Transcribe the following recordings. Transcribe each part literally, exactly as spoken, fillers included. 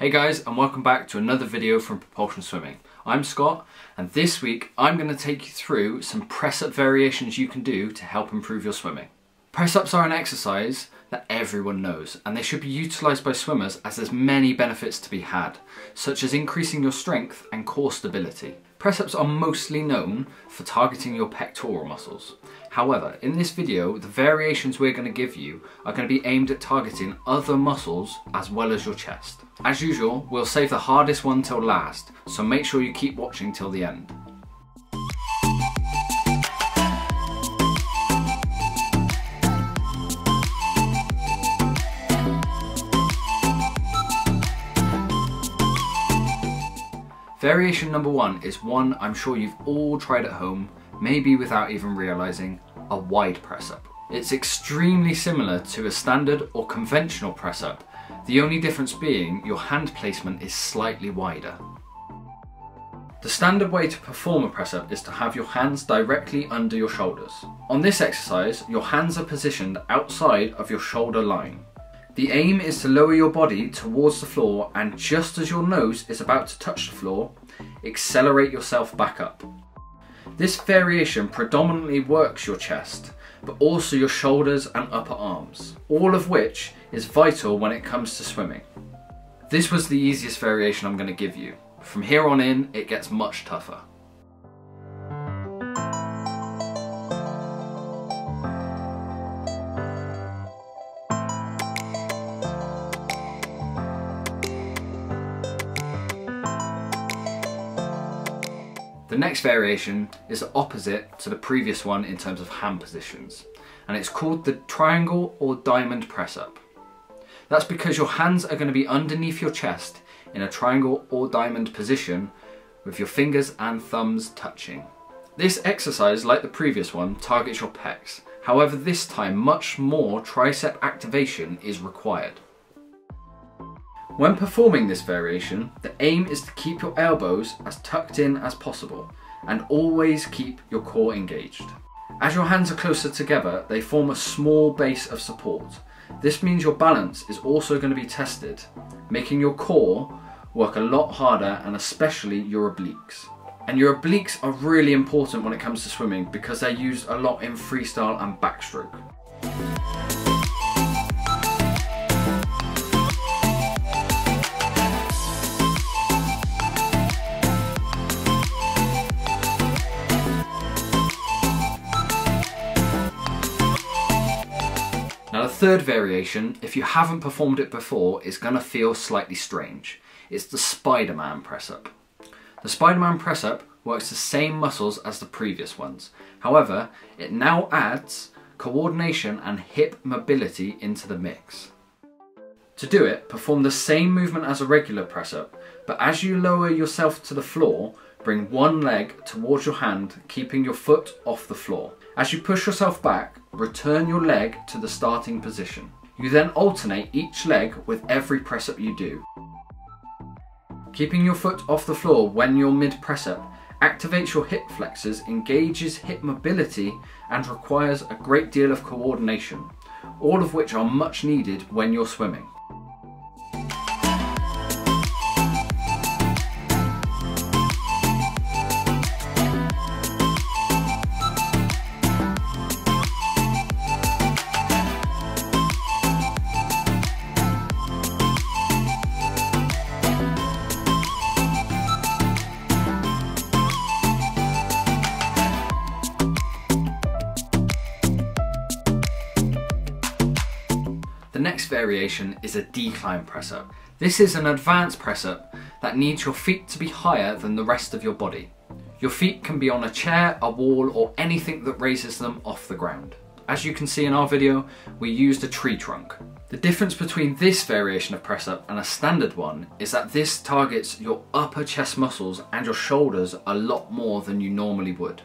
Hey guys, and welcome back to another video from Propulsion Swimming. I'm Scott, and this week I'm going to take you through some press-up variations you can do to help improve your swimming. Press-ups are an exercise that everyone knows, and they should be utilised by swimmers as there's many benefits to be had, such as increasing your strength and core stability. Press-ups are mostly known for targeting your pectoral muscles. However, in this video, the variations we're going to give you are going to be aimed at targeting other muscles as well as your chest. As usual, we'll save the hardest one till last, so make sure you keep watching till the end. Variation number one is one I'm sure you've all tried at home, maybe without even realizing, a wide press up. It's extremely similar to a standard or conventional press up, the only difference being your hand placement is slightly wider. The standard way to perform a press up is to have your hands directly under your shoulders. On this exercise, your hands are positioned outside of your shoulder line. The aim is to lower your body towards the floor, and just as your nose is about to touch the floor, accelerate yourself back up. This variation predominantly works your chest, but also your shoulders and upper arms, all of which is vital when it comes to swimming. This was the easiest variation I'm going to give you. From here on in, it gets much tougher. The next variation is opposite to the previous one in terms of hand positions, and it's called the triangle or diamond press up. That's because your hands are going to be underneath your chest in a triangle or diamond position with your fingers and thumbs touching. This exercise, like the previous one, targets your pecs. However, this time much more tricep activation is required. When performing this variation, the aim is to keep your elbows as tucked in as possible and always keep your core engaged. As your hands are closer together, they form a small base of support. This means your balance is also going to be tested, making your core work a lot harder, and especially your obliques. And your obliques are really important when it comes to swimming because they're used a lot in freestyle and backstroke. Now the third variation, if you haven't performed it before, is going to feel slightly strange. It's the Spider-Man press-up. The Spider-Man press-up works the same muscles as the previous ones. However, it now adds coordination and hip mobility into the mix. To do it, perform the same movement as a regular press-up, but as you lower yourself to the floor, bring one leg towards your hand, keeping your foot off the floor. As you push yourself back, return your leg to the starting position. You then alternate each leg with every press-up you do. Keeping your foot off the floor when you're mid-press-up activates your hip flexors, engages hip mobility, and requires a great deal of coordination, all of which are much needed when you're swimming. The next variation is a decline press-up. This is an advanced press-up that needs your feet to be higher than the rest of your body. Your feet can be on a chair, a wall, or anything that raises them off the ground. As you can see in our video, we used a tree trunk. The difference between this variation of press-up and a standard one is that this targets your upper chest muscles and your shoulders a lot more than you normally would.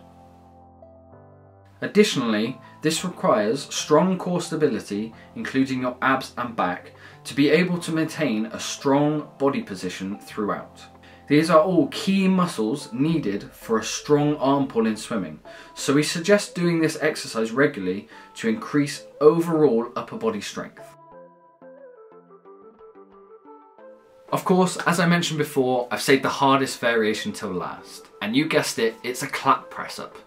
Additionally, this requires strong core stability, including your abs and back, to be able to maintain a strong body position throughout. These are all key muscles needed for a strong arm pull in swimming, so we suggest doing this exercise regularly to increase overall upper body strength. Of course, as I mentioned before, I've saved the hardest variation till last. And you guessed it, it's a clap press up.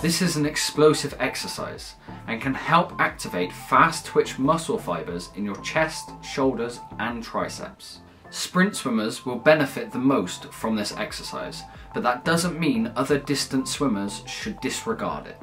This is an explosive exercise and can help activate fast twitch muscle fibers in your chest, shoulders and triceps. Sprint swimmers will benefit the most from this exercise, but that doesn't mean other distance swimmers should disregard it.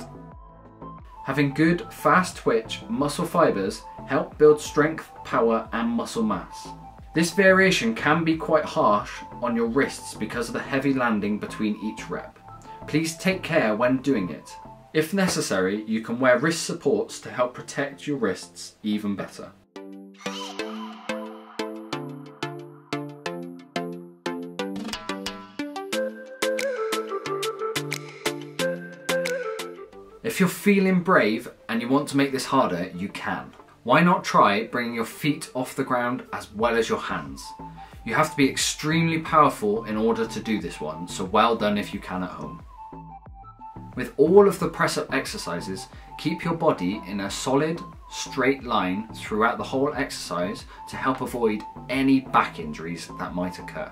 Having good fast twitch muscle fibers help build strength, power and muscle mass. This variation can be quite harsh on your wrists because of the heavy landing between each rep. Please take care when doing it. If necessary, you can wear wrist supports to help protect your wrists even better. If you're feeling brave and you want to make this harder, you can. Why not try bringing your feet off the ground as well as your hands? You have to be extremely powerful in order to do this one, so well done if you can at home. With all of the press-up exercises, keep your body in a solid, straight line throughout the whole exercise to help avoid any back injuries that might occur.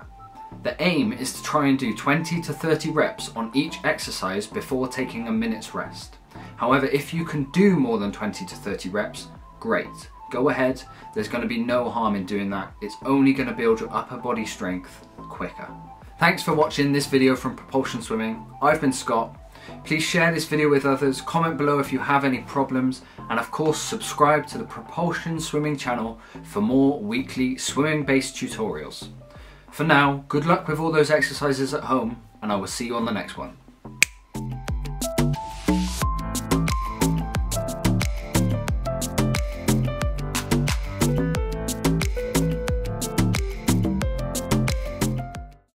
The aim is to try and do twenty to thirty reps on each exercise before taking a minute's rest. However, if you can do more than twenty to thirty reps, great. Go ahead, there's going to be no harm in doing that. It's only going to build your upper body strength quicker. Thanks for watching this video from Propulsion Swimming. I've been Scott. Please share this video with others, comment below if you have any problems, and of course subscribe to the Propulsion Swimming channel for more weekly swimming based tutorials. For now, good luck with all those exercises at home, and I will see you on the next one.